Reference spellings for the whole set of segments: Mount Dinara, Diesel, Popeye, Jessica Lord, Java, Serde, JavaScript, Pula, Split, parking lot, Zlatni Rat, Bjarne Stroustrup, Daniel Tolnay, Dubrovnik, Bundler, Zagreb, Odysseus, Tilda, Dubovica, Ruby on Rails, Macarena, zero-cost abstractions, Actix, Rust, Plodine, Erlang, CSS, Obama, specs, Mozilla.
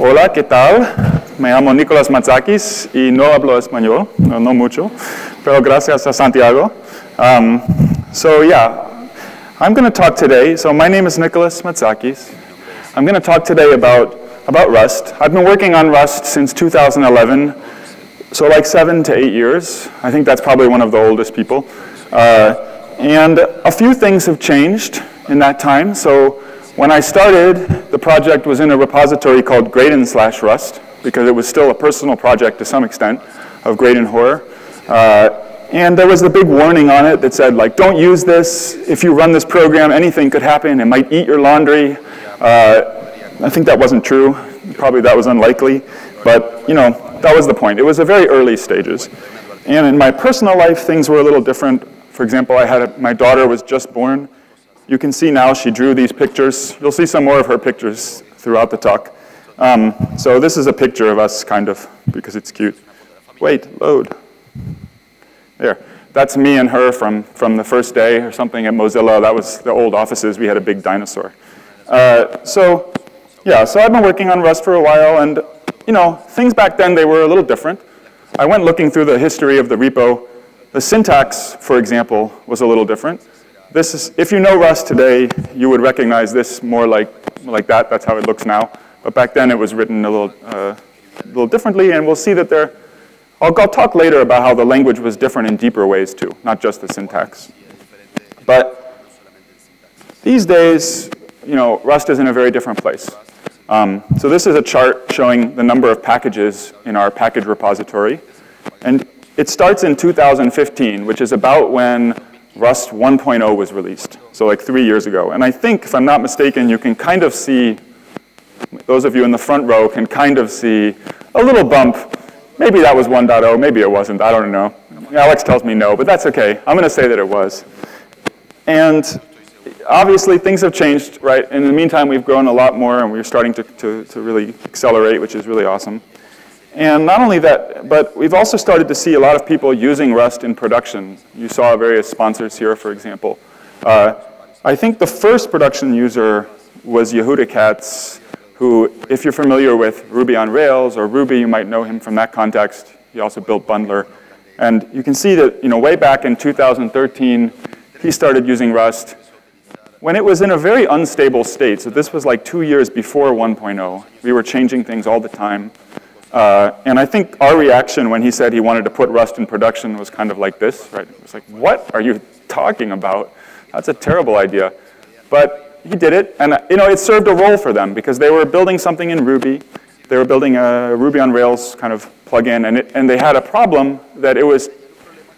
Hola, ¿qué tal? Me llamo Nicholas Matsakis y no hablo español, no mucho, pero gracias a Santiago. I'm going to talk today. So my name is Nicholas Matsakis. I'm going to talk today about Rust. I've been working on Rust since 2011, so like 7 to 8 years. I think that's probably one of the oldest people. And a few things have changed in that time. So when I started, the project was in a repository called Graydon/Rust, because it was still a personal project to some extent of Graydon Horror. And there was the big warning on it that said, like, don't use this. If you run this program, anything could happen. It might eat your laundry. I think that wasn't true. Probably that was unlikely. But, you know, that was the point. It was the very early stages. And in my personal life, things were a little different. For example, I had my daughter was just born. You can see now she drew these pictures. You'll see some more of her pictures throughout the talk. So this is a picture of us, kind of, because it's cute. Wait, load. There, that's me and her from the first day or something at Mozilla. That was the old offices. We had a big dinosaur. So I've been working on Rust for a while, and you know, things back then, they were a little different. I went looking through the history of the repo. The syntax, for example, was a little different. This is, if you know Rust today, you would recognize this more like that. That's how it looks now. But back then, it was written a little differently, and we'll see that there. I'll talk later about how the language was different in deeper ways too, not just the syntax. But these days, you know, Rust is in a very different place. So this is a chart showing the number of packages in our package repository. And it starts in 2015, which is about when Rust 1.0 was released, so like 3 years ago. And I think, if I'm not mistaken, you can kind of see, those of you in the front row can kind of see a little bump. Maybe that was 1.0, maybe it wasn't, I don't know. Alex tells me no, but that's okay. I'm gonna say that it was. And obviously things have changed, right? In the meantime, we've grown a lot more and we're starting to really accelerate, which is really awesome. And not only that, but we've also started to see a lot of people using Rust in production. You saw various sponsors here, for example. I think the first production user was Yehuda Katz, who, if you're familiar with Ruby on Rails or Ruby, you might know him from that context. He also built Bundler. And you can see that, you know, way back in 2013, he started using Rust when it was in a very unstable state. So this was like 2 years before 1.0. We were changing things all the time. And I think our reaction when he said he wanted to put Rust in production was kind of like this, right? It was like, what are you talking about? That's a terrible idea. But he did it, and you know, it served a role for them because they were building something in Ruby. They were building a Ruby on Rails kind of plugin, and they had a problem that it was,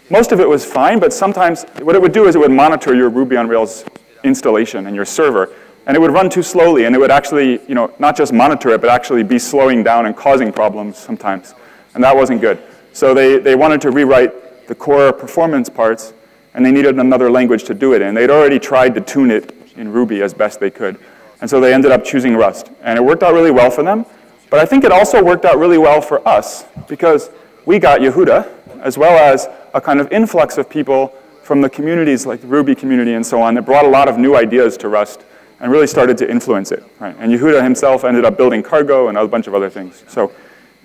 most of it was fine, but sometimes what it would do is it would monitor your Ruby on Rails installation and your server, and it would run too slowly, and it would actually, you know, not just monitor it, but actually be slowing down and causing problems sometimes, and that wasn't good. So they wanted to rewrite the core performance parts, and they needed another language to do it in. They'd already tried to tune it in Ruby as best they could. And so they ended up choosing Rust. And it worked out really well for them. But I think it also worked out really well for us because we got Yehuda, as well as a kind of influx of people from the communities like the Ruby community and so on that brought a lot of new ideas to Rust and really started to influence it. Right? And Yehuda himself ended up building Cargo and a bunch of other things. So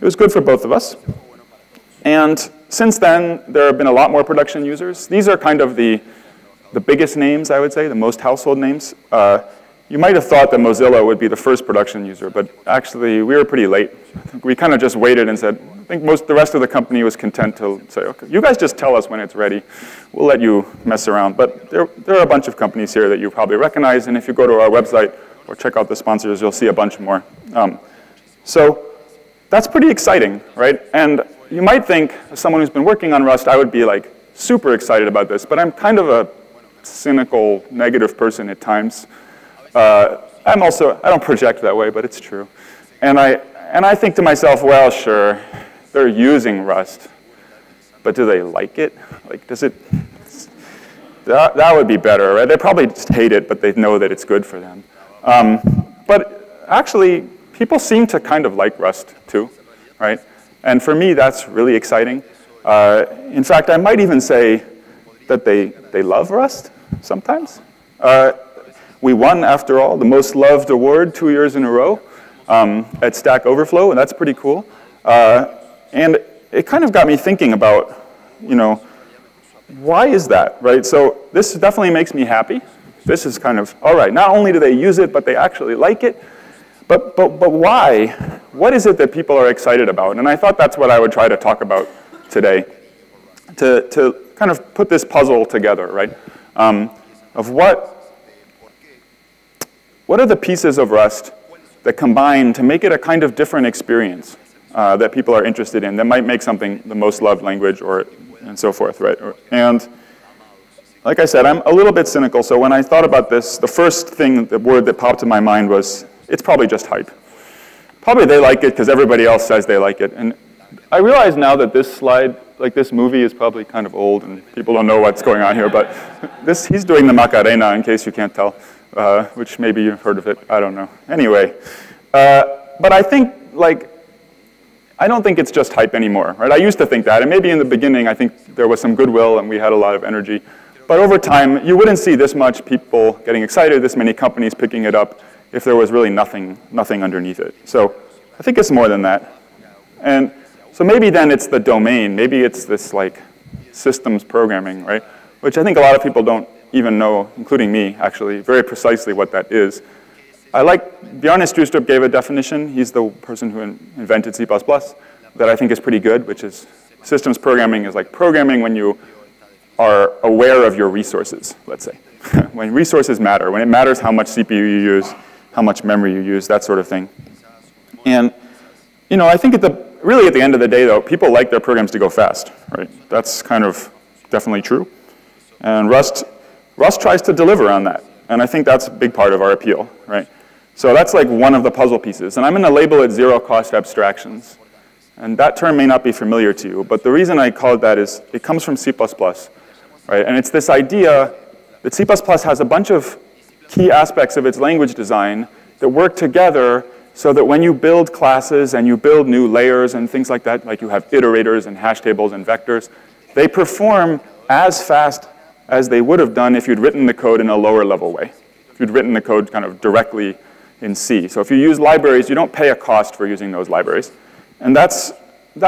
it was good for both of us. And since then, there have been a lot more production users. These are kind of the biggest names, I would say, the most household names. You might have thought that Mozilla would be the first production user, but actually we were pretty late. We kind of just waited and said, I think the rest of the company was content to say, okay, you guys just tell us when it's ready. We'll let you mess around. But there are a bunch of companies here that you probably recognize, and if you go to our website or check out the sponsors, you'll see a bunch more. So that's pretty exciting, right? And you might think, as someone who's been working on Rust, I would be like super excited about this, but I'm kind of a cynical, negative person at times. I don't project that way, but it's true. And I think to myself, well, sure, they're using Rust, but do they like it? Like, does it, that would be better, right? They probably just hate it, but they know that it's good for them. But actually, people seem to kind of like Rust too, right? And for me, that's really exciting. In fact, I might even say that they love Rust. sometimes. We won, after all, the most loved award 2 years in a row at Stack Overflow, and that's pretty cool. And it kind of got me thinking about, you know, why is that, right? So this definitely makes me happy. This is kind of, all right, not only do they use it, but they actually like it. But why? What is it that people are excited about? And I thought that's what I would try to talk about today, to kind of put this puzzle together, right? Of what are the pieces of Rust that combine to make it a kind of different experience that people are interested in, that might make something the most loved language or and so forth, right? And like I said, I'm a little bit cynical, so when I thought about this, the first thing, the word that popped in my mind was, it's probably just hype. Probably they like it because everybody else says they like it. And I realize now that this slide, like this movie is probably kind of old and people don't know what's going on here, but this, he's doing the Macarena in case you can't tell, which maybe you've heard of it, I don't know. Anyway, but I think, like, I don't think it's just hype anymore, right? I used to think that, and maybe in the beginning I think there was some goodwill and we had a lot of energy. But over time, you wouldn't see this much people getting excited, this many companies picking it up, if there was really nothing underneath it. So I think it's more than that. And so maybe then it's the domain. Maybe it's this like systems programming, right? Which I think a lot of people don't even know, including me, actually, very precisely what that is. I like, Bjarne Stroustrup gave a definition. He's the person who invented C++ that I think is pretty good, which is systems programming is like programming when you are aware of your resources, let's say. When resources matter, when it matters how much CPU you use, how much memory you use, that sort of thing. And, you know, I think really at the end of the day, though, people like their programs to go fast, right? That's kind of definitely true. And Rust tries to deliver on that. And I think that's a big part of our appeal, right? So that's like one of the puzzle pieces. And I'm going to label it zero-cost abstractions. And that term may not be familiar to you, but the reason I call it that is it comes from C++, right? And it's this idea that C++ has a bunch of key aspects of its language design that work together so that when you build classes and you build new layers and things like that, like you have iterators and hash tables and vectors, they perform as fast as they would have done if you'd written the code in a lower level way, if you'd written the code kind of directly in C. So if you use libraries, you don't pay a cost for using those libraries. And that's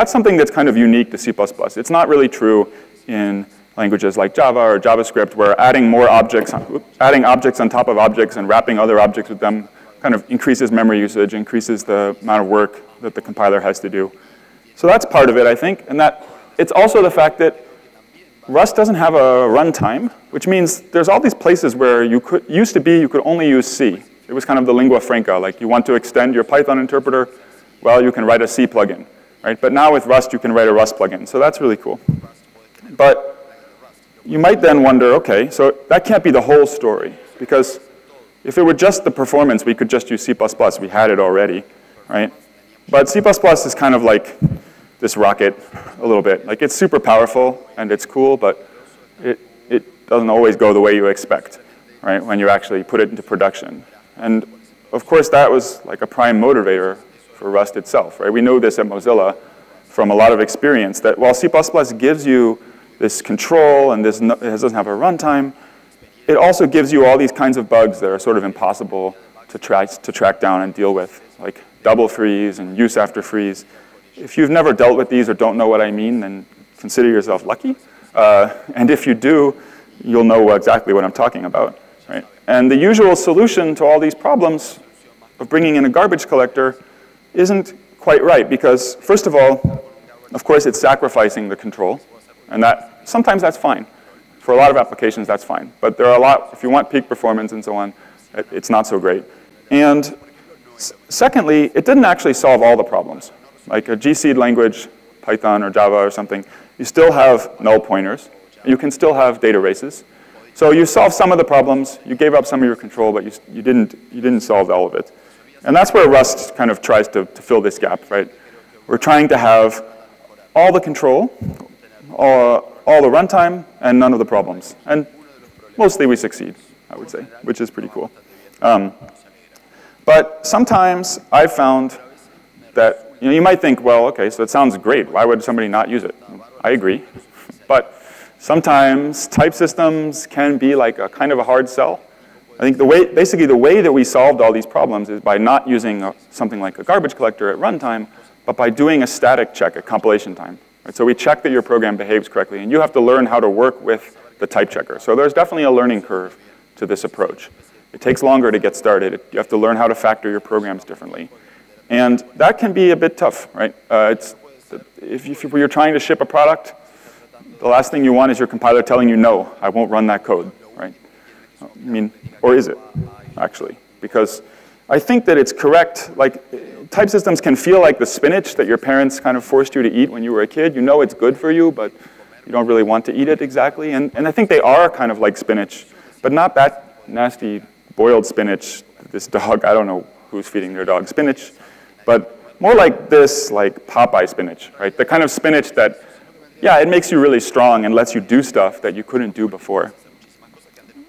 something that's kind of unique to C++. It's not really true in languages like Java or JavaScript, where adding more objects, adding objects on top of objects and wrapping other objects with them kind of increases memory usage, increases the amount of work that the compiler has to do. So that's part of it, I think, and that it's also the fact that Rust doesn't have a runtime, which means there's all these places where you could only use C. It was kind of the lingua franca, like you want to extend your Python interpreter, well, you can write a C plugin, right? But now with Rust, you can write a Rust plugin, so that's really cool. But you might then wonder, okay, so that can't be the whole story, because if it were just the performance, we could just use C++. We had it already, right? But C++ is kind of like this rocket a little bit. Like, it's super powerful, and it's cool, but it doesn't always go the way you expect, right, when you actually put it into production. And, of course, that was like a prime motivator for Rust itself, right? We know this at Mozilla from a lot of experience, that while C++ gives you this control, and this it doesn't have a runtime, it also gives you all these kinds of bugs that are sort of impossible to track down and deal with, like double freeze and use after freeze. If you've never dealt with these or don't know what I mean, then consider yourself lucky. And if you do, you'll know exactly what I'm talking about, right? And the usual solution to all these problems of bringing in a garbage collector isn't quite right, because first of course, it's sacrificing the control. And that, sometimes that's fine. For a lot of applications, that's fine. But there are a lot, if you want peak performance and so on, it's not so great. And secondly, it didn't actually solve all the problems. Like a GC language, Python or Java or something, you still have null pointers. You can still have data races. So you solved some of the problems, you gave up some of your control, but you didn't solve all of it. And that's where Rust kind of tries to fill this gap, right? We're trying to have all the control, all the runtime, and none of the problems. And mostly we succeed, I would say, which is pretty cool. But sometimes I've found that, you know, you might think, well, okay, so it sounds great. Why would somebody not use it? I agree. But Sometimes type systems can be like a kind of a hard sell. I think the way, basically the way that we solved all these problems is by not using something like a garbage collector at runtime, but by doing a static check at compilation time. Right? So we check that your program behaves correctly, and you have to learn how to work with the type checker. So there's definitely a learning curve to this approach. It takes longer to get started. You have to learn how to factor your programs differently. And that can be a bit tough, right? If you're trying to ship a product, the last thing you want is your compiler telling you, no, I won't run that code, right? I mean, or is it, actually? Because I think that it's correct. Like, type systems can feel like the spinach that your parents kind of forced you to eat when you were a kid. You know it's good for you, but you don't really want to eat it exactly. And I think they are kind of like spinach, but not that nasty boiled spinach. This dog, I don't know who's feeding their dog spinach, but more like this, like Popeye spinach, right? The kind of spinach that, yeah, it makes you really strong and lets you do stuff that you couldn't do before.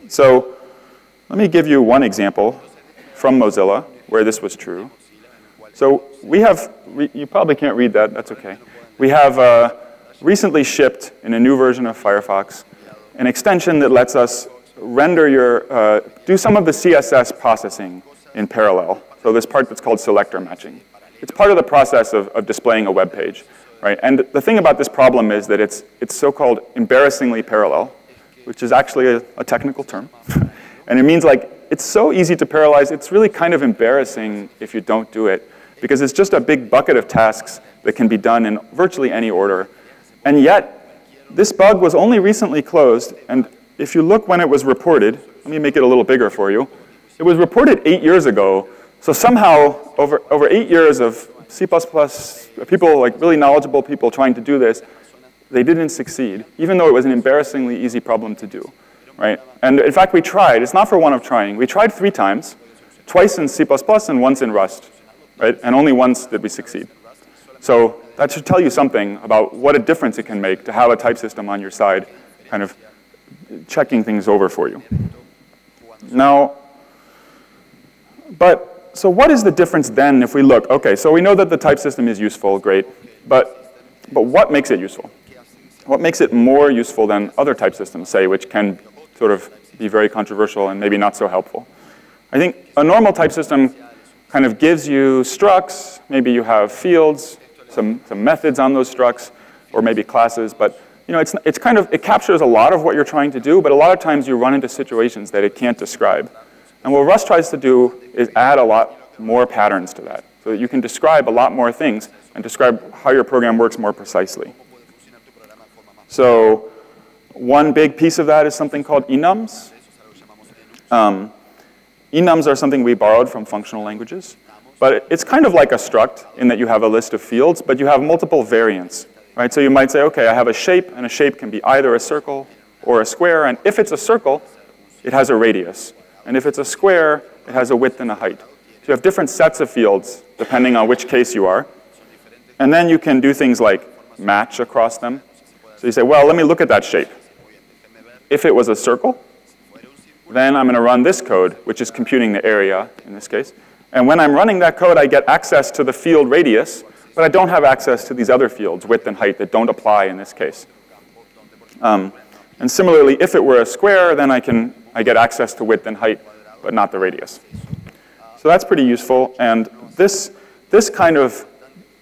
So let me give you one example from Mozilla where this was true. So we have, you probably can't read that, that's okay. We have recently shipped in a new version of Firefox an extension that lets us render your, do some of the CSS processing in parallel. So this part that's called selector matching. It's part of the process of displaying a web page. Right? And the thing about this problem is that it's so-called embarrassingly parallel, which is actually a technical term. And it means like it's so easy to parallelize, it's really kind of embarrassing if you don't do it, because it's just a big bucket of tasks that can be done in virtually any order. And yet, this bug was only recently closed, and if you look when it was reported, let me make it a little bigger for you. It was reported 8 years ago, so somehow over 8 years of C++, people, like really knowledgeable people trying to do this, they didn't succeed, even though it was an embarrassingly easy problem to do, right? And in fact, we tried. It's not for want of trying. We tried 3 times, twice in C++ and once in Rust, right? And only once did we succeed. So that should tell you something about what a difference it can make to have a type system on your side kind of checking things over for you. Now, but so what is the difference then if we look? Okay, so we know that the type system is useful, great, but what makes it useful? What makes it more useful than other type systems, say, which can sort of be very controversial and maybe not so helpful? I think a normal type system kind of gives you structs, maybe you have fields, some methods on those structs, or maybe classes, but you know, it's kind of, it captures a lot of what you're trying to do, but a lot of times you run into situations that it can't describe. And what Rust tries to do is add a lot more patterns to that, so that you can describe a lot more things and describe how your program works more precisely. So one big piece of that is something called enums. Enums are something we borrowed from functional languages, but it's kind of like a struct in that you have a list of fields, but you have multiple variants, right? So you might say, okay, I have a shape, and a shape can be either a circle or a square, and if it's a circle, it has a radius. And if it's a square, it has a width and a height. So you have different sets of fields, depending on which case you are. And then you can do things like match across them. So you say, well, let me look at that shape. If it was a circle, then I'm going to run this code, which is computing the area in this case. And when I'm running that code, I get access to the field radius, but I don't have access to these other fields, width and height, that don't apply in this case. And similarly, if it were a square, then I get access to width and height, but not the radius. So that's pretty useful. And this kind of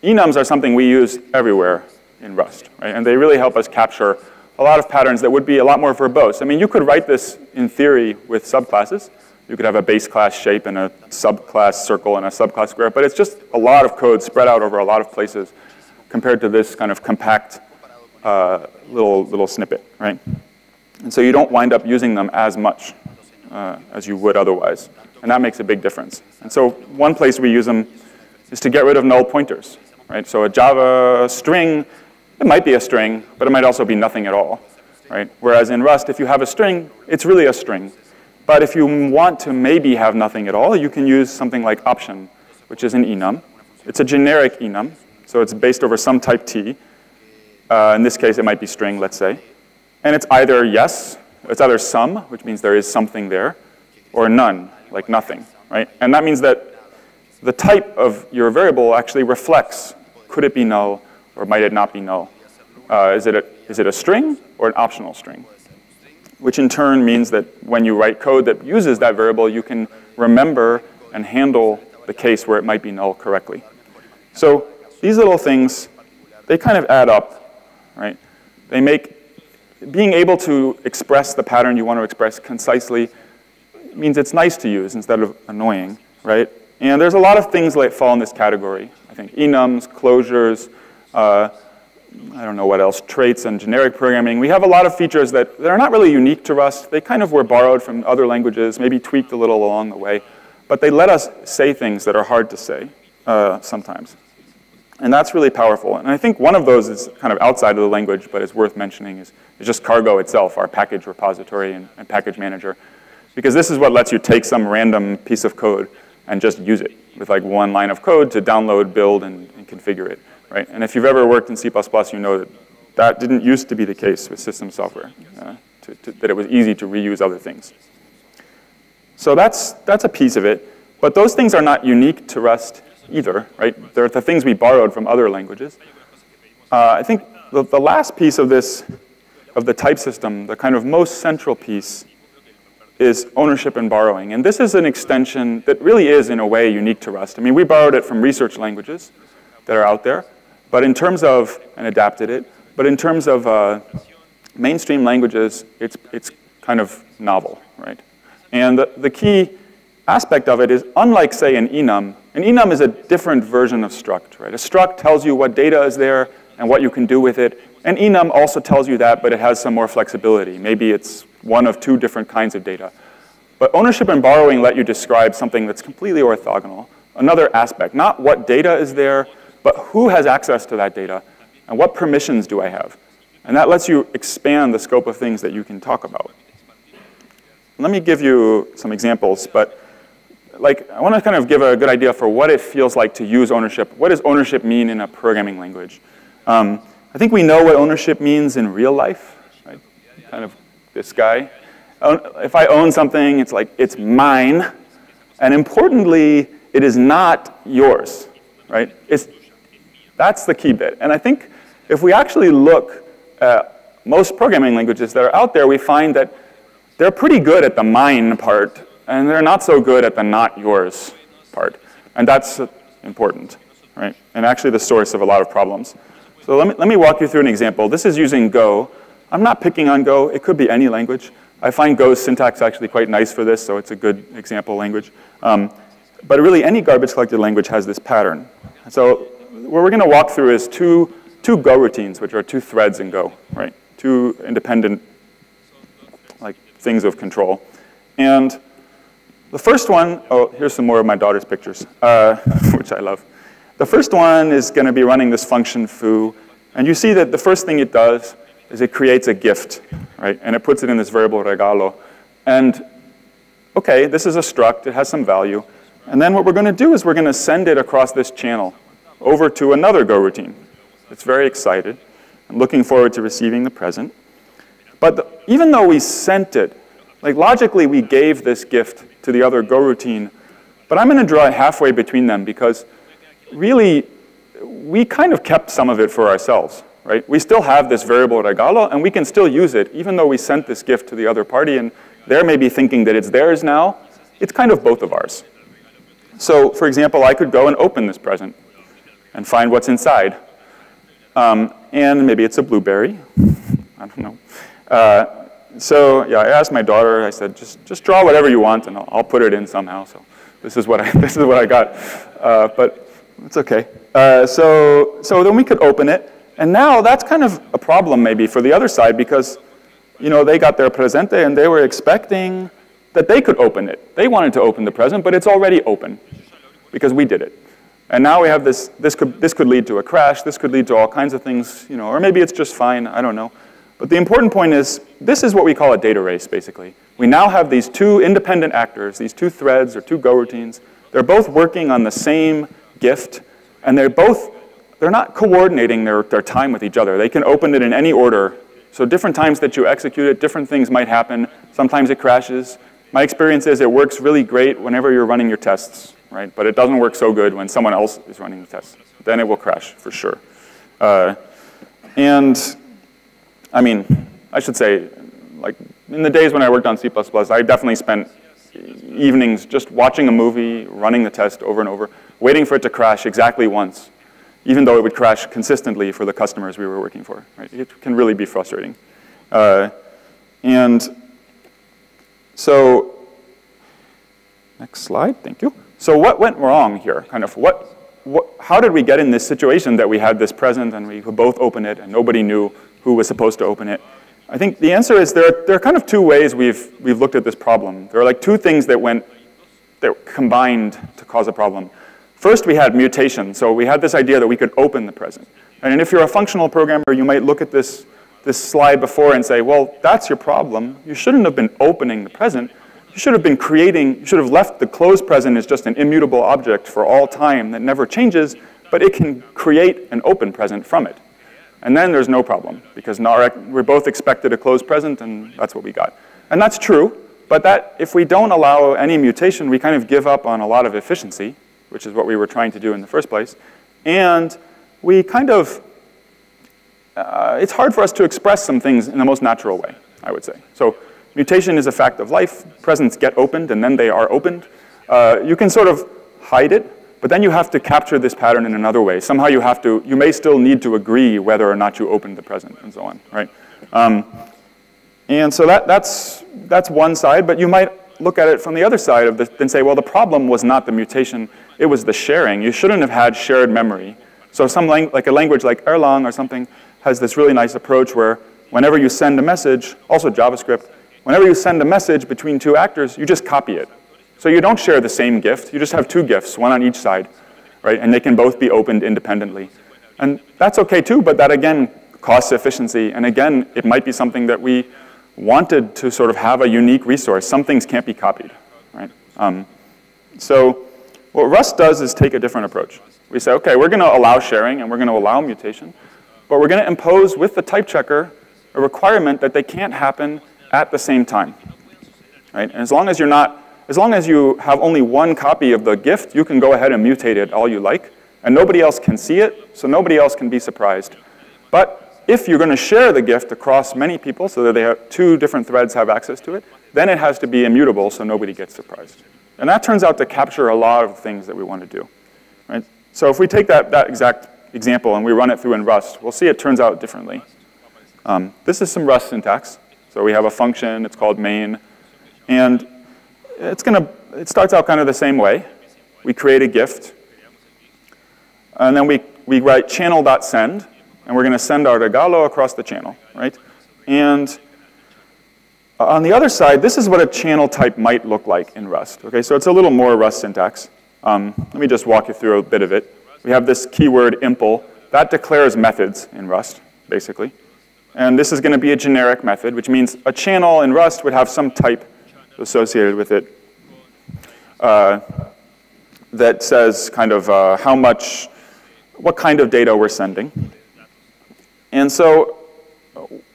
enums are something we use everywhere in Rust, right? And they really help us capture a lot of patterns that would be a lot more verbose. I mean, you could write this in theory with subclasses. You could have a base class shape and a subclass circle and a subclass square, but it's just a lot of code spread out over a lot of places compared to this kind of compact little snippet, right? And so you don't wind up using them as much as you would otherwise. And that makes a big difference. And so one place we use them is to get rid of null pointers, right? So a Java string, it might be a string, but it might also be nothing at all, right? Whereas in Rust, if you have a string, it's really a string. But if you want to maybe have nothing at all, you can use something like option, which is an enum. It's a generic enum, so it's based over some type T. In this case, it might be string, let's say. And it's either yes, it's either some, which means there is something there, or none, like nothing, right? And that means that the type of your variable actually reflects, could it be null, or might it not be null? Is it a string, or an optional string, which in turn means that when you write code that uses that variable, you can remember and handle the case where it might be null correctly. So these little things, they kind of add up, right? They make being able to express the pattern you want to express concisely means it's nice to use instead of annoying, right? And there's a lot of things that fall in this category. I think enums, closures, I don't know what else, traits and generic programming. We have a lot of features that are not really unique to Rust. They kind of were borrowed from other languages, maybe tweaked a little along the way. But they let us say things that are hard to say sometimes. And that's really powerful. And I think one of those is kind of outside of the language, but it's worth mentioning, is just Cargo itself, our package repository and package manager. Because this is what lets you take some random piece of code and just use it with like one line of code to download, build, and configure it. Right? And if you've ever worked in C++, you know that didn't used to be the case with system software, that it was easy to reuse other things. So that's a piece of it. But those things are not unique to Rust either, right? They're the things we borrowed from other languages. I think the last piece of this, of the type system, the kind of most central piece is ownership and borrowing. And this is an extension that really is, in a way, unique to Rust. I mean, we borrowed it from research languages that are out there, but in terms of, and adapted it, but in terms of mainstream languages, it's kind of novel, right? And the key aspect of it is, unlike, say, an enum is a different version of struct, right? A struct tells you what data is there and what you can do with it. An enum also tells you that, but it has some more flexibility. Maybe it's one of two different kinds of data. But ownership and borrowing let you describe something that's completely orthogonal, another aspect, not what data is there, but who has access to that data, and what permissions do I have? And that lets you expand the scope of things that you can talk about. Let me give you some examples, but like, I want to kind of give a good idea for what it feels like to use ownership. What does ownership mean in a programming language? I think we know what ownership means in real life, right? Kind of this guy. If I own something, it's like, it's mine. And importantly, it is not yours, right? That's the key bit. And I think if we actually look at most programming languages that are out there, we find that they're pretty good at the mine part, and they're not so good at the not yours part. And that's important, right? And actually the source of a lot of problems. So let me walk you through an example. This is using Go. I'm not picking on Go. It could be any language. I find Go's syntax actually quite nice for this, so it's a good example language. But really, any garbage collected language has this pattern. So what we're going to walk through is two Go routines, which are two threads in Go, right? Two independent things of control. And the first one, oh, here's some more of my daughter's pictures, which I love. The first one is going to be running this function foo. And you see that the first thing it does is it creates a gift, right? And it puts it in this variable regalo. And OK, this is a struct. It has some value. And then what we're going to do is we're going to send it across this channel over to another Go routine. It's very excited and looking forward to receiving the present. But even though we sent it, like logically we gave this gift to the other Go routine, but I'm going to draw halfway between them because really we kind of kept some of it for ourselves, right? We still have this variable regalo and we can still use it even though we sent this gift to the other party and they're maybe thinking that it's theirs now. It's kind of both of ours. So for example, I could go and open this present and find what's inside. And maybe it's a blueberry. I don't know. So yeah, I asked my daughter. I said, just draw whatever you want, and I'll put it in somehow. So this is what I got. But it's okay. So then we could open it, and now that's kind of a problem maybe for the other side because, you know, they got their presente and they were expecting that they could open it. They wanted to open the present, but it's already open because we did it. And now we have this. This could lead to a crash. This could lead to all kinds of things, you know, or maybe it's just fine. I don't know. But the important point is, this is what we call a data race, basically. We now have these two independent actors, these two threads or two Go routines. They're both working on the same gift, and they're not coordinating their time with each other. They can open it in any order. So different times that you execute it, different things might happen. Sometimes it crashes. My experience is it works really great whenever you're running your tests, right? But it doesn't work so good when someone else is running the tests. Then it will crash, for sure. I mean, I should say, like in the days when I worked on C++, I definitely spent evenings just watching a movie, running the test over and over, waiting for it to crash exactly once, even though it would crash consistently for the customers we were working for. Right? It can really be frustrating. And so, next slide, thank you. So what went wrong here? Kind of how did we get in this situation that we had this present and we could both open it and nobody knew who was supposed to open it? I think the answer is there are kind of two ways we've looked at this problem. There are like two things that combined to cause a problem. First, we had mutation. So we had this idea that we could open the present. And if you're a functional programmer, you might look at this slide before and say, well, that's your problem. You shouldn't have been opening the present. You should have been creating, you should have left the closed present as just an immutable object for all time that never changes, but it can create an open present from it. And then there's no problem, because we're both expected a closed present, and that's what we got. And that's true, but if we don't allow any mutation, we kind of give up on a lot of efficiency, which is what we were trying to do in the first place. And we kind of, it's hard for us to express some things in the most natural way, I would say. So mutation is a fact of life. Presents get opened, and then they are opened. You can sort of hide it. But then you have to capture this pattern in another way. Somehow you may still need to agree whether or not you opened the present and so on, right? And so that's one side, but you might look at it from the other side of this and say, well, the problem was not the mutation, it was the sharing. You shouldn't have had shared memory. So like a language like Erlang or something has this really nice approach where whenever you send a message, also JavaScript, whenever you send a message between two actors, you just copy it. So you don't share the same gift. You just have two gifts, one on each side, right? And they can both be opened independently. And that's okay too, but that again costs efficiency. And again, it might be something that we wanted to sort of have a unique resource. Some things can't be copied, right? So what Rust does is take a different approach. We say, okay, we're going to allow sharing and we're going to allow mutation, but we're going to impose with the type checker a requirement that they can't happen at the same time, right? And as long as you have only one copy of the gift, you can go ahead and mutate it all you like, and nobody else can see it, so nobody else can be surprised. But if you're going to share the gift across many people so that they have two different threads have access to it, then it has to be immutable so nobody gets surprised. And that turns out to capture a lot of things that we want to do, right? So if we take that exact example and we run it through in Rust, we'll see it turns out differently. This is some Rust syntax. So we have a function, it's called main, and it starts out kind of the same way. We create a gift, and then we write channel.send, and we're going to send our regalo across the channel, right? And on the other side, this is what a channel type might look like in Rust. Okay, so it's a little more Rust syntax. Let me just walk you through a bit of it. We have this keyword impl. That declares methods in Rust, basically. And this is going to be a generic method, which means a channel in Rust would have some type associated with it that says kind of what kind of data we're sending. And so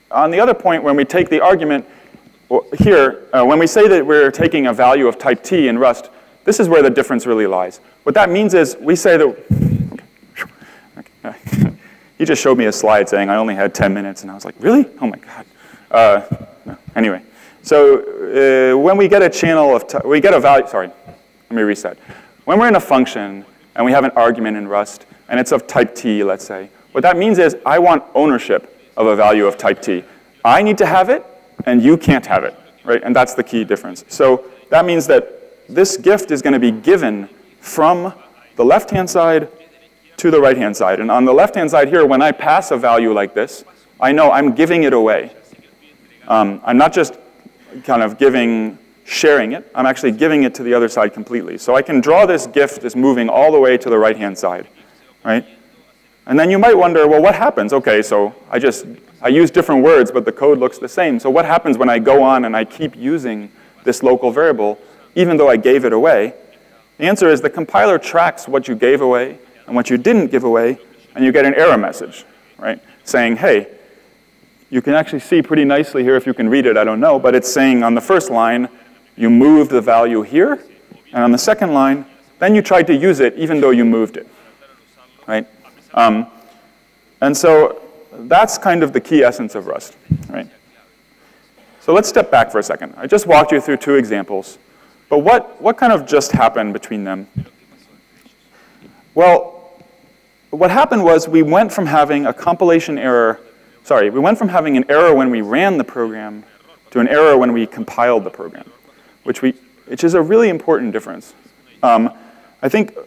on the other point, when we take the argument here, when we say that we're taking a value of type T in Rust, this is where the difference really lies. What that means is we say that, okay. He just showed me a slide saying I only had 10 minutes, and I was like, really? Oh my God. Anyway. So when we get a channel of type, we get a value, sorry, let me reset. When we're in a function and we have an argument in Rust and it's of type T, let's say, what that means is I want ownership of a value of type T. I need to have it and you can't have it, right? And that's the key difference. So that means that this gift is going to be given from the left-hand side to the right-hand side. And on the left-hand side here, when I pass a value like this, I know I'm giving it away. I'm not just kind of sharing it, I'm actually giving it to the other side completely. So I can draw this gift as moving all the way to the right-hand side, right? And then you might wonder, well, what happens? Okay, so I use different words, but the code looks the same. So what happens when I go on and I keep using this local variable, even though I gave it away? The answer is the compiler tracks what you gave away and what you didn't give away, and you get an error message, right? Saying, hey, you can actually see pretty nicely here, if you can read it, I don't know, but it's saying on the first line, you moved the value here, and on the second line, then you tried to use it even though you moved it, right? And so that's kind of the key essence of Rust, right? So let's step back for a second. I just walked you through two examples. But what kind of just happened between them? Well, what happened was we went from having a compilation error, sorry, we went from having an error when we ran the program to an error when we compiled the program, which is a really important difference. I think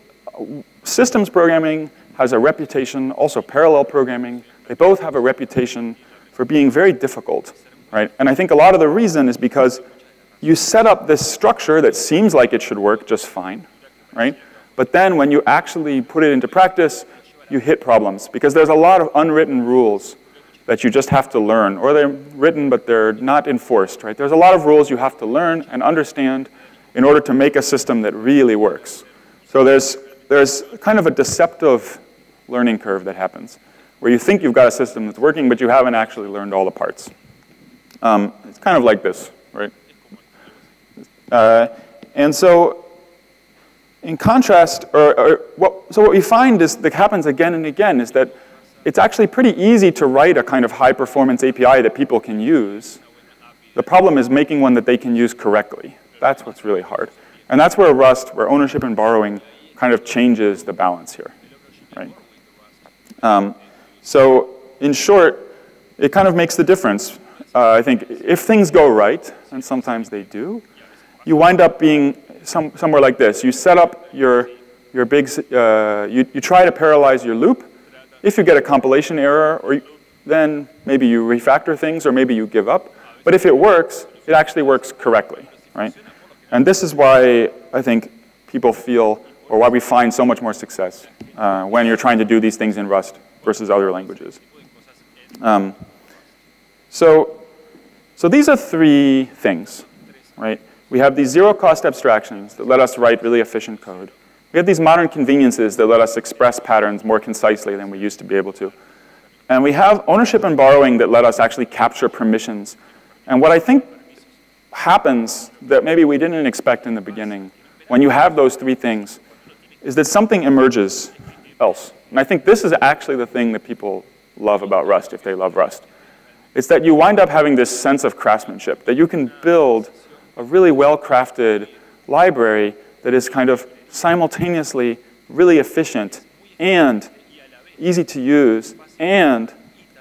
systems programming has a reputation, also parallel programming, they both have a reputation for being very difficult, right? And I think a lot of the reason is because you set up this structure that seems like it should work just fine, right? But then when you actually put it into practice, you hit problems because there's a lot of unwritten rules that you just have to learn, or they're written but they're not enforced, right? There's a lot of rules you have to learn and understand in order to make a system that really works. So there's kind of a deceptive learning curve that happens, where you think you've got a system that's working, but you haven't actually learned all the parts. It's kind of like this, right? And so in contrast, so what we find is that happens again and again is that it's actually pretty easy to write a kind of high-performance API that people can use. The problem is making one that they can use correctly. That's what's really hard. And that's where Rust, where ownership and borrowing kind of changes the balance here, right? So in short, it kind of makes the difference. I think if things go right, and sometimes they do, you wind up being somewhere like this. You set up your big, you try to parallelize your loop. If you get a compilation error, then maybe you refactor things or maybe you give up. But if it works, it actually works correctly, right? And this is why I think people feel, or why we find so much more success when you're trying to do these things in Rust versus other languages. So these are three things, right? We have these zero-cost abstractions that let us write really efficient code. We have these modern conveniences that let us express patterns more concisely than we used to be able to. And we have ownership and borrowing that let us actually capture permissions. And what I think happens that maybe we didn't expect in the beginning, when you have those three things, is that something emerges else. And I think this is actually the thing that people love about Rust, if they love Rust. It's that you wind up having this sense of craftsmanship, that you can build a really well-crafted library that is kind of simultaneously really efficient and easy to use and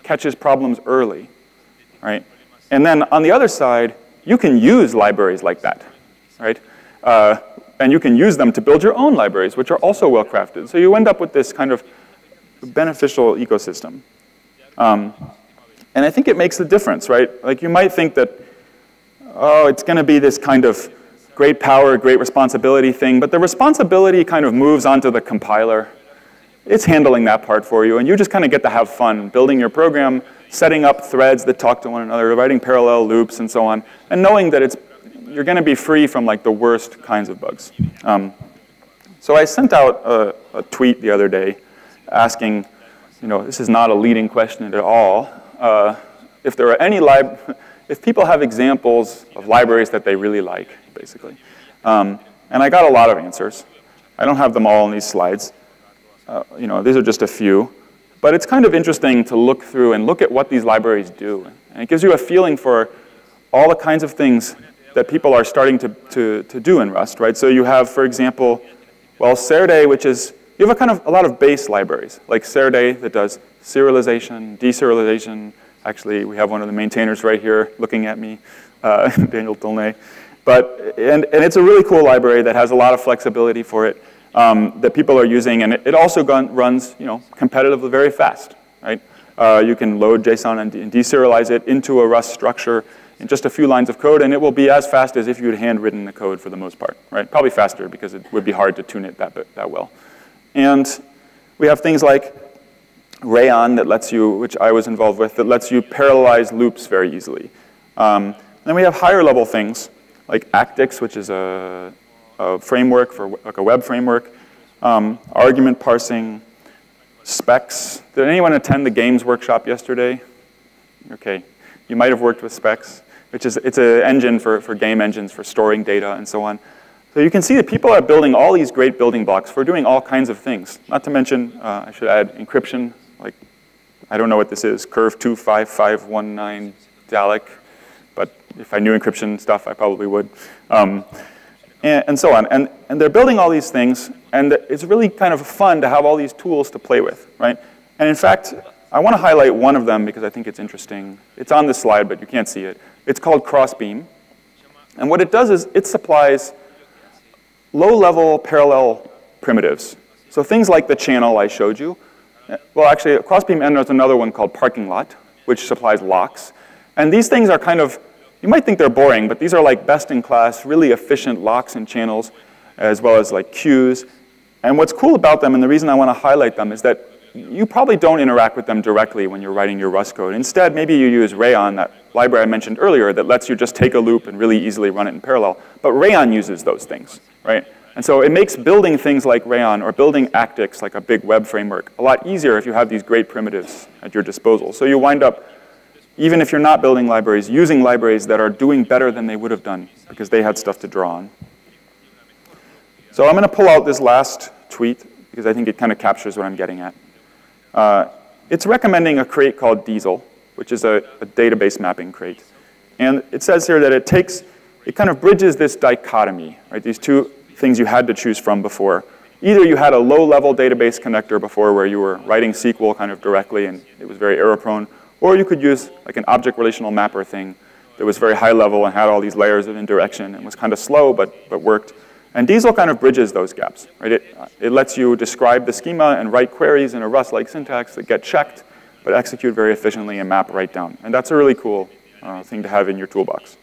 catches problems early, right? And then on the other side, you can use libraries like that, right? And you can use them to build your own libraries, which are also well-crafted. So you end up with this kind of beneficial ecosystem. And I think it makes a difference, right? Like you might think that, oh, it's going to be this kind of great power, great responsibility thing, but the responsibility kind of moves onto the compiler. It's handling that part for you, and you just kind of get to have fun building your program, setting up threads that talk to one another, writing parallel loops and so on, and knowing that you're going to be free from like the worst kinds of bugs. So I sent out a tweet the other day asking, you know, this is not a leading question at all. If there are any if people have examples of libraries that they really like, basically. And I got a lot of answers. I don't have them all in these slides. You know, these are just a few. But it's kind of interesting to look through and look at what these libraries do. And it gives you a feeling for all the kinds of things that people are starting to do in Rust, right? So you have, for example, well, Serde, which is, you have a lot of base libraries, like Serde that does serialization, deserialization. Actually, we have one of the maintainers right here looking at me, Daniel Tolnay. And it's a really cool library that has a lot of flexibility for it that people are using. And it also runs, you know, competitively very fast, right? You can load JSON and deserialize it into a Rust structure in just a few lines of code, and it will be as fast as if you'd handwritten the code for the most part, right? Probably faster because it would be hard to tune it that well. And we have things like Rayon that lets you, which I was involved with, that lets you parallelize loops very easily. Then we have higher level things like Actix, which is a framework for like a web framework, argument parsing, specs. Did anyone attend the games workshop yesterday? Okay, you might have worked with specs, which is it's an engine for game engines for storing data and so on. So you can see that people are building all these great building blocks for doing all kinds of things. Not to mention, I should add encryption. Like, I don't know what this is. Curve 25519 Dalek. but if I knew encryption stuff, I probably would, and so on. And they're building all these things, and it's really kind of fun to have all these tools to play with, right? And in fact, I want to highlight one of them because I think it's interesting. It's on this slide, but you can't see it. It's called Crossbeam. And what it does is it supplies low-level parallel primitives. So things like the channel I showed you. Well, actually, Crossbeam, and there's another one called parking lot, which supplies locks. And these things are kind of, you might think they're boring, but these are like best-in-class, really efficient locks and channels, as well as like queues. And what's cool about them, and the reason I want to highlight them, is that you probably don't interact with them directly when you're writing your Rust code. Instead, maybe you use Rayon, that library I mentioned earlier, that lets you just take a loop and really easily run it in parallel. But Rayon uses those things, right? And so it makes building things like Rayon or building Actix, like a big web framework, a lot easier if you have these great primitives at your disposal. So you wind up, even if you're not building libraries, using libraries that are doing better than they would have done because they had stuff to draw on. So I'm going to pull out this last tweet because I think it kind of captures what I'm getting at. It's recommending a crate called Diesel, which is a database mapping crate. And it says here that it takes, it kind of bridges this dichotomy, right? These two things you had to choose from before. Either you had a low-level database connector before where you were writing SQL kind of directly and it was very error-prone, or you could use like an object relational mapper thing that was very high-level and had all these layers of indirection and was kind of slow but worked. And Diesel kind of bridges those gaps, right? It lets you describe the schema and write queries in a Rust-like syntax that get checked, but execute very efficiently and map right down. And that's a really cool thing to have in your toolbox.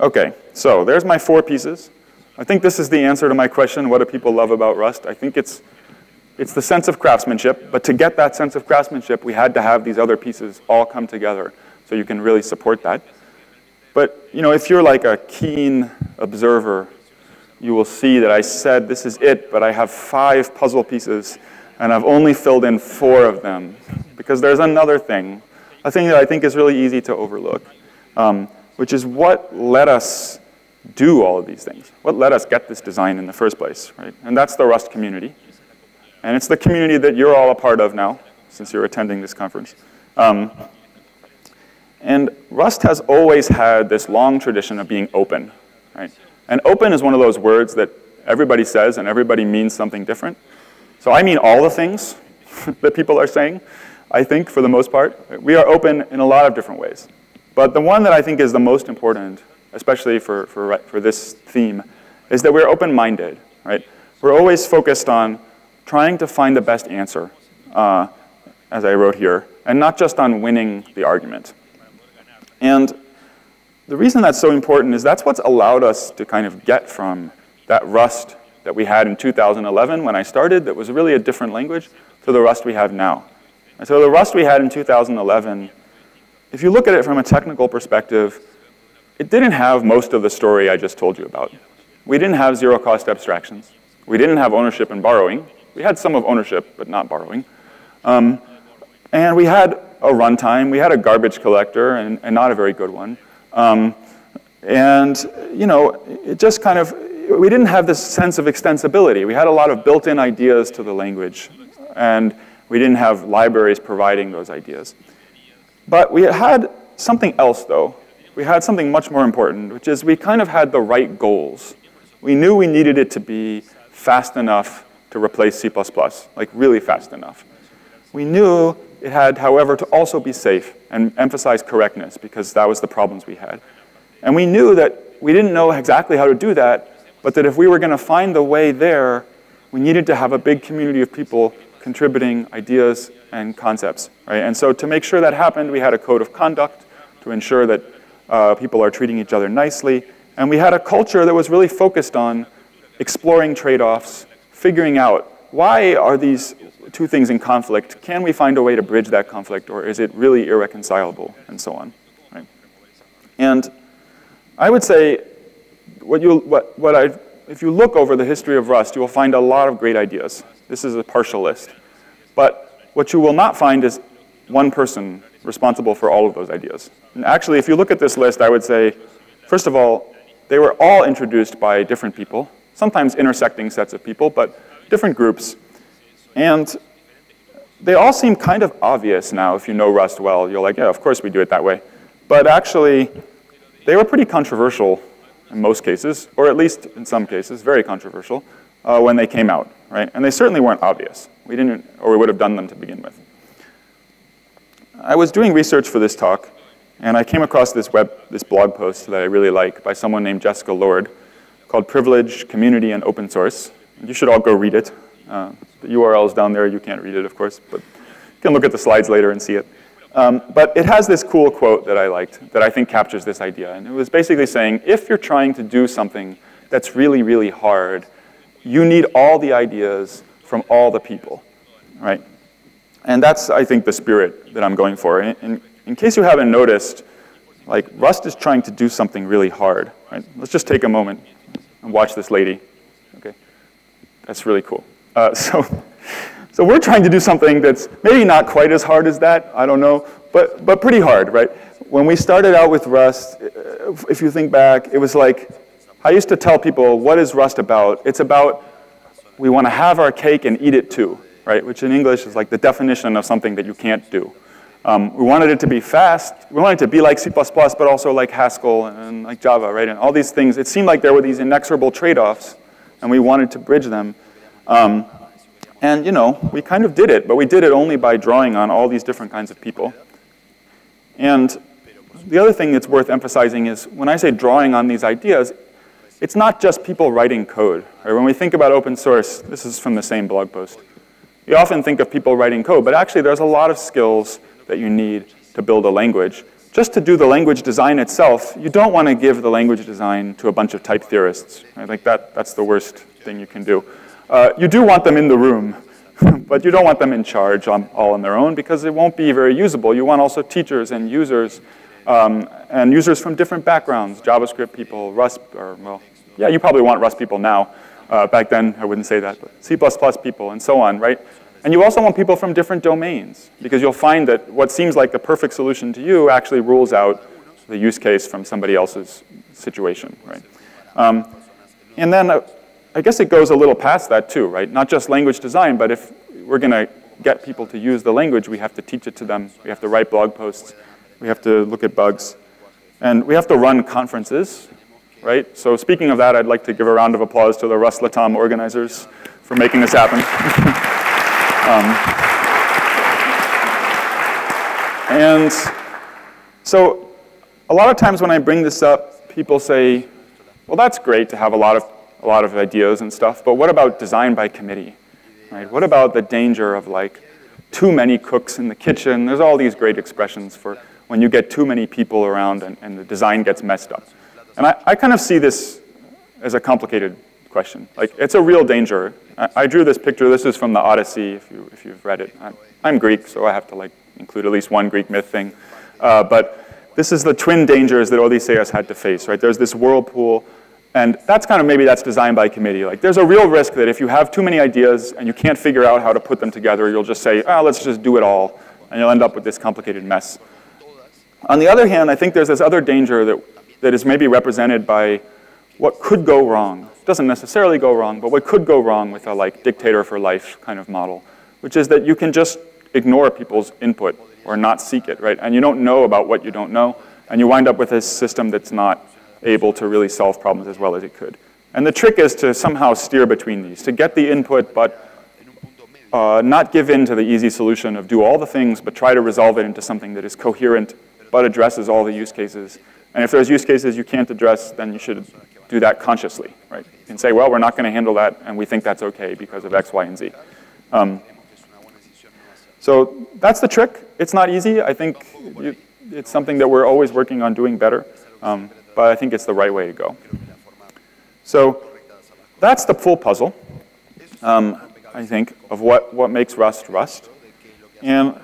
Okay, so there's my four pieces. I think this is the answer to my question, what do people love about Rust? I think it's the sense of craftsmanship, but to get that sense of craftsmanship, we had to have these other pieces all come together so you can really support that. But you know, if you're like a keen observer, you will see that I said this is it, but I have 5 puzzle pieces, and I've only filled in 4 of them, because there's another thing, a thing that I think is really easy to overlook, which is what let us do all of these things, what let us get this design in the first place, right? And that's the Rust community, and it's the community that you're all a part of now, since you're attending this conference. And Rust has always had this long tradition of being open, right? And open is one of those words that everybody says and everybody means something different. So I mean all the things that people are saying, I think, for the most part. We are open in a lot of different ways. But the one that I think is the most important, especially for this theme, is that we're open-minded, right? We're always focused on trying to find the best answer, as I wrote here, and not just on winning the argument. And the reason that's so important is that's what's allowed us to kind of get from that Rust that we had in 2011 when I started, that was really a different language, to the Rust we have now. And so the Rust we had in 2011, if you look at it from a technical perspective, it didn't have most of the story I just told you about. We didn't have zero-cost abstractions. We didn't have ownership and borrowing. We had some of ownership, but not borrowing. And we had a runtime, we had a garbage collector, and not a very good one. And you know, it just kind of, we didn't have this sense of extensibility. We had a lot of built-in ideas to the language, and we didn't have libraries providing those ideas. But we had something else, though. We had something much more important, which is we kind of had the right goals. We knew we needed it to be fast enough to replace C++, like really fast enough. We knew it had, however, to also be safe and emphasize correctness, because that was the problems we had. And we knew that we didn't know exactly how to do that, but that if we were going to find the way there, we needed to have a big community of people contributing ideas and concepts, right? And so to make sure that happened, we had a code of conduct to ensure that people are treating each other nicely. And we had a culture that was really focused on exploring trade-offs, figuring out why are these two things in conflict? Can we find a way to bridge that conflict, or is it really irreconcilable, and so on, right? And I would say, if you look over the history of Rust, you will find a lot of great ideas. This is a partial list. But what you will not find is one person responsible for all of those ideas. And actually, if you look at this list, I would say, first of all, they were all introduced by different people, sometimes intersecting sets of people, but different groups. And they all seem kind of obvious now. If you know Rust well, you're like, yeah, of course we do it that way. But actually, they were pretty controversial in most cases, or at least in some cases, very controversial, when they came out, right? And they certainly weren't obvious. We didn't, or we would have done them to begin with. I was doing research for this talk, and I came across this blog post that I really like by someone named Jessica Lord called Privilege, Community, and Open Source. You should all go read it. The URL is down there. You can't read it, of course, but you can look at the slides later and see it. But it has this cool quote that I liked that I think captures this idea. And it was basically saying, if you're trying to do something that's really, really hard, you need all the ideas from all the people, right? And that's, I think, the spirit that I'm going for. In case you haven't noticed, like, Rust is trying to do something really hard, right? Let's just take a moment and watch this lady. Okay, that's really cool. So we're trying to do something that's maybe not quite as hard as that, I don't know, but pretty hard, right? When we started out with Rust, if you think back, it was like, I used to tell people, what is Rust about? It's about, we want to have our cake and eat it too, right? Which in English is like the definition of something that you can't do. We wanted it to be fast. We wanted it to be like C++, but also like Haskell and like Java, right? And all these things. It seemed like there were these inexorable trade-offs, and we wanted to bridge them. And you know, we kind of did it, but we did it only by drawing on all these different kinds of people. And the other thing that's worth emphasizing is when I say drawing on these ideas, it's not just people writing code. Right? When we think about open source, this is from the same blog post. We often think of people writing code, but actually there's a lot of skills that you need to build a language. Just to do the language design itself, you don't want to give the language design to a bunch of type theorists. I think that's the worst thing you can do. You do want them in the room, but you don't want them in charge all on their own because it won't be very usable. You want also teachers and users from different backgrounds, JavaScript people, Rust, or well, yeah, you probably want Rust people now. Back then, I wouldn't say that, but C++ people and so on, right? And you also want people from different domains because you'll find that what seems like the perfect solution to you actually rules out the use case from somebody else's situation, right? And then I guess it goes a little past that too, right? Not just language design, but if we're going to get people to use the language, we have to teach it to them. We have to write blog posts. We have to look at bugs. And we have to run conferences, right? So speaking of that, I'd like to give a round of applause to the Rust Latam organizers for making this happen. And so a lot of times when I bring this up, people say, well, that's great to have a lot of ideas and stuff, but what about design by committee? Right? What about the danger of like too many cooks in the kitchen? There's all these great expressions for when you get too many people around and the design gets messed up. And I kind of see this as a complicated question. Like, it's a real danger. I drew this picture. This is from the Odyssey, if you've read it. I'm Greek, so I have to like include at least one Greek myth thing. But this is the twin dangers that Odysseus had to face, right? There's this whirlpool. And that's kind of, maybe that's design by committee. Like, there's a real risk that if you have too many ideas and you can't figure out how to put them together, you'll just say, oh, let's just do it all, and you'll end up with this complicated mess. On the other hand, I think there's this other danger that is maybe represented by what could go wrong. It doesn't necessarily go wrong, but what could go wrong with a like dictator for life kind of model, which is that you can just ignore people's input or not seek it, right? And you don't know about what you don't know, and you wind up with a system that's not able to really solve problems as well as it could. And the trick is to somehow steer between these, to get the input but not give in to the easy solution of do all the things but try to resolve it into something that is coherent but addresses all the use cases. And if there's use cases you can't address, then you should do that consciously, right? You can say, well, we're not going to handle that and we think that's okay because of X, Y, and Z. So that's the trick. It's not easy. I think it's something that we're always working on doing better. But I think it's the right way to go. So that's the full puzzle, I think, of what makes Rust, Rust. And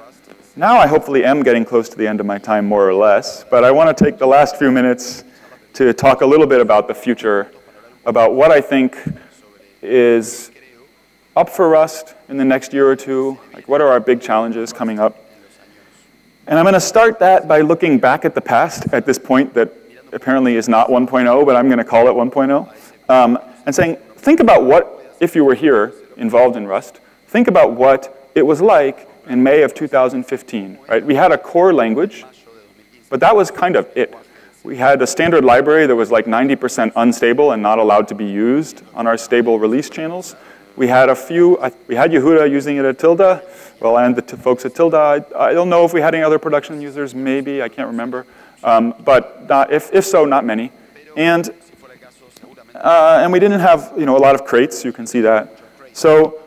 now I hopefully am getting close to the end of my time, more or less, but I want to take the last few minutes to talk a little bit about the future, about what I think is up for Rust in the next year or two, like what are our big challenges coming up. And I'm going to start that by looking back at the past at this point that apparently is not 1.0, but I'm going to call it 1.0, and saying, think about what, if you were here, involved in Rust, think about what it was like in May of 2015, right? We had a core language, But that was kind of it. We had a standard library that was like 90% unstable and not allowed to be used on our stable release channels. We had a few, we had Yehuda using it at Tilda, well, and the folks at Tilda. I don't know if we had any other production users, maybe, I can't remember. But not, if so, not many. And we didn't have, a lot of crates, you can see that. So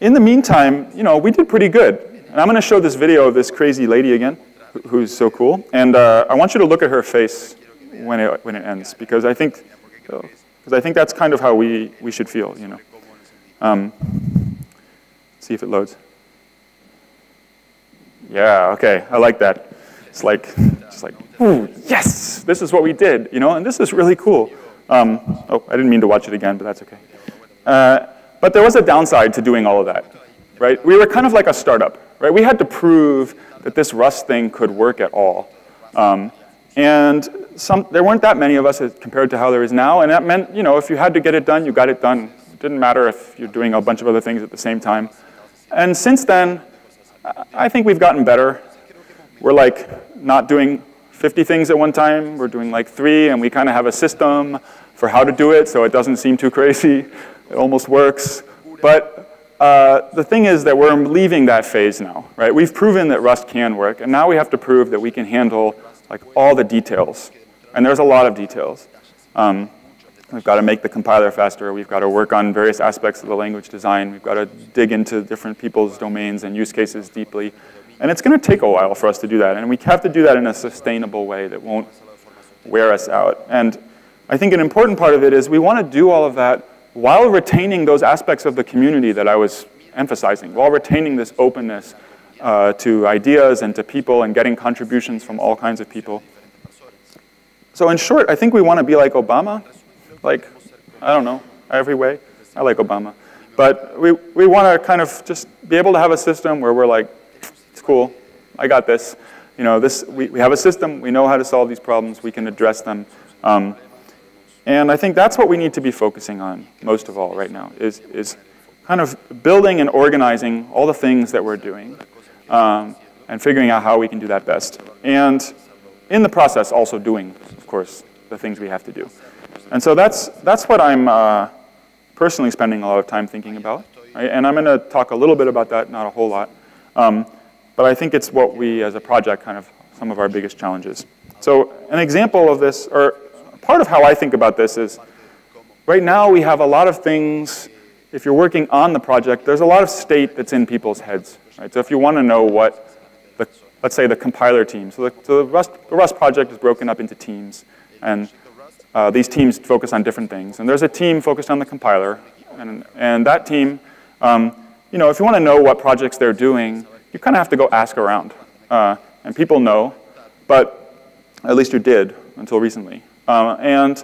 in the meantime, we did pretty good. And I'm gonna show this video of this crazy lady again, who's so cool, and I want you to look at her face when it ends, because I think that's kind of how we should feel, See if it loads. Yeah, okay, I like that. It's like ooh, yes, this is what we did, and this is really cool. Oh, I didn't mean to watch it again, but that's okay. But there was a downside to doing all of that, right? We were kind of like a startup, right? We had to prove that this Rust thing could work at all. There weren't that many of us compared to how there is now, and that meant, if you had to get it done, you got it done. It didn't matter if you're doing a bunch of other things at the same time. And since then, I think we've gotten better. We're like not doing 50 things at one time, we're doing like 3, and we kind of have a system for how to do it, so it doesn't seem too crazy. It almost works. But the thing is that we're leaving that phase now, right? We've proven that Rust can work, and now we have to prove that we can handle like all the details. And there's a lot of details. We've got to make the compiler faster. We've got to work on various aspects of the language design. We've got to dig into different people's domains and use cases deeply. And it's going to take a while for us to do that, and we have to do that in a sustainable way that won't wear us out. And I think an important part of it is we want to do all of that while retaining those aspects of the community that I was emphasizing, while retaining this openness to ideas and to people and getting contributions from all kinds of people. So in short, I think we want to be like Obama. Like, I don't know, every way. I like Obama. But we want to kind of just be able to have a system where we're like, it's cool, I got this. We have a system, we know how to solve these problems, we can address them. And I think that's what we need to be focusing on most of all right now, is kind of building and organizing all the things that we're doing and figuring out how we can do that best. And in the process, also doing, of course, the things we have to do. And so that's what I'm personally spending a lot of time thinking about. Right? And I'm going to talk a little bit about that, not a whole lot. But I think it's what we, as a project, kind of some of our biggest challenges. So an example of this, or part of how I think about this is, right now we have a lot of things, if you're working on the project, there's a lot of state that's in people's heads. Right? So if you want to know what, let's say the compiler team, so the Rust project is broken up into teams, and these teams focus on different things. And there's a team focused on the compiler, and that team, if you want to know what projects they're doing, you kind of have to go ask around. And people know, but at least you did until recently. And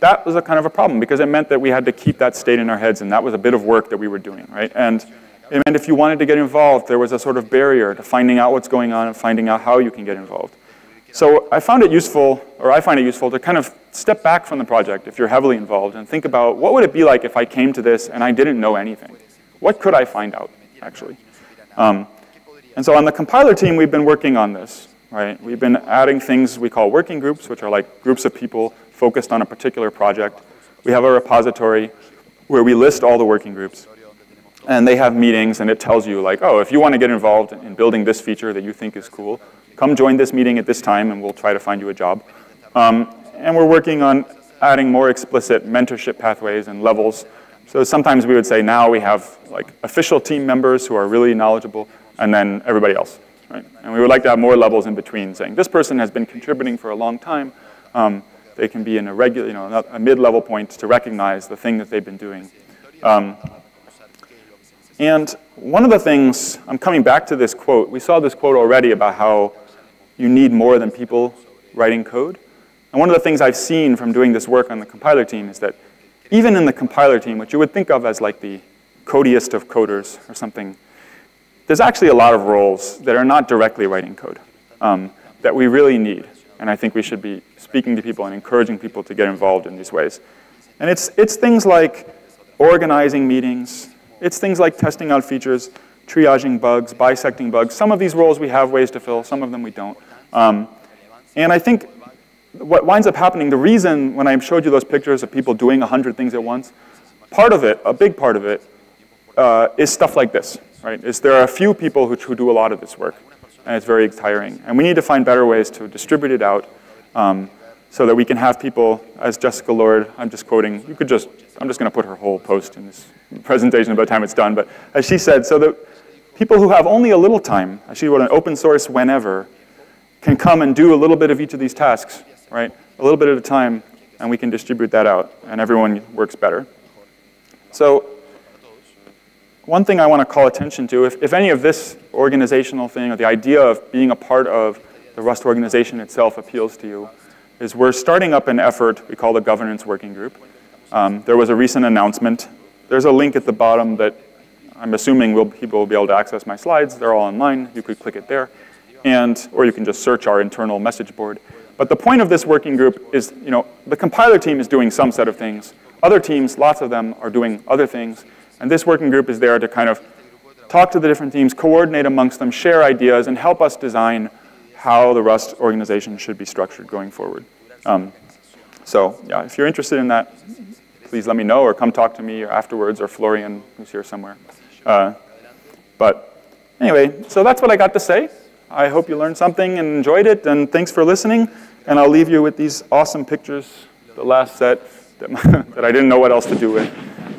that was a kind of a problem because it meant that we had to keep that state in our heads, and that was a bit of work that we were doing, right? And it meant if you wanted to get involved, there was a sort of barrier to finding out what's going on and finding out how you can get involved. So I find it useful to kind of step back from the project if you're heavily involved and think about what would it be like if I came to this and I didn't know anything? What could I find out, actually? And so on the compiler team, we've been working on this. Right? We've been adding things we call working groups, which are like groups of people focused on a particular project. We have a repository where we list all the working groups. And they have meetings, and it tells you, like, oh, if you want to get involved in building this feature that you think is cool, come join this meeting at this time, and we'll try to find you a job. And we're working on adding more explicit mentorship pathways and levels. So sometimes we would say now we have, like, official team members who are really knowledgeable, and then everybody else. Right? And we would like to have more levels in between, saying this person has been contributing for a long time. They can be in a regular, a mid-level point to recognize the thing that they've been doing. And one of the things, I'm coming back to this quote. We saw this quote already about how you need more than people writing code. And one of the things I've seen from doing this work on the compiler team is that even in the compiler team, which you would think of as like the codiest of coders or something, there's actually a lot of roles that are not directly writing code that we really need. And I think we should be speaking to people and encouraging people to get involved in these ways. And it's things like organizing meetings. It's things like testing out features, triaging bugs, bisecting bugs. Some of these roles we have ways to fill. Some of them we don't. And I think what winds up happening, the reason when I showed you those pictures of people doing 100 things at once, part of it, a big part of it, is stuff like this, right? Is there are a few people who do a lot of this work, and it's very tiring. And we need to find better ways to distribute it out so that we can have people, as Jessica Lord, I'm just quoting, you could just, I'm just going to put her whole post in this presentation by the time it's done, but as she said, so that people who have only a little time, as she wrote an open source whenever, can come and do a little bit of each of these tasks, right? A little bit at a time, and we can distribute that out, and everyone works better. So one thing I want to call attention to, if any of this organizational thing or the idea of being a part of the Rust organization itself appeals to you, is we're starting up an effort we call the Governance Working Group. There was a recent announcement. There's a link at the bottom that I'm assuming people will be able to access my slides. They're all online. You could click it there. And, or you can just search our internal message board. But the point of this working group is, you know, the compiler team is doing some set of things. Other teams, lots of them, are doing other things. And this working group is there to kind of talk to the different teams, coordinate amongst them, share ideas, and help us design how the Rust organization should be structured going forward. So yeah, if you're interested in that, please let me know, or come talk to me or afterwards, or Florian, who's here somewhere. But anyway, so that's what I got to say. I hope you learned something and enjoyed it, and thanks for listening. And I'll leave you with these awesome pictures, the last set that I didn't know what else to do with.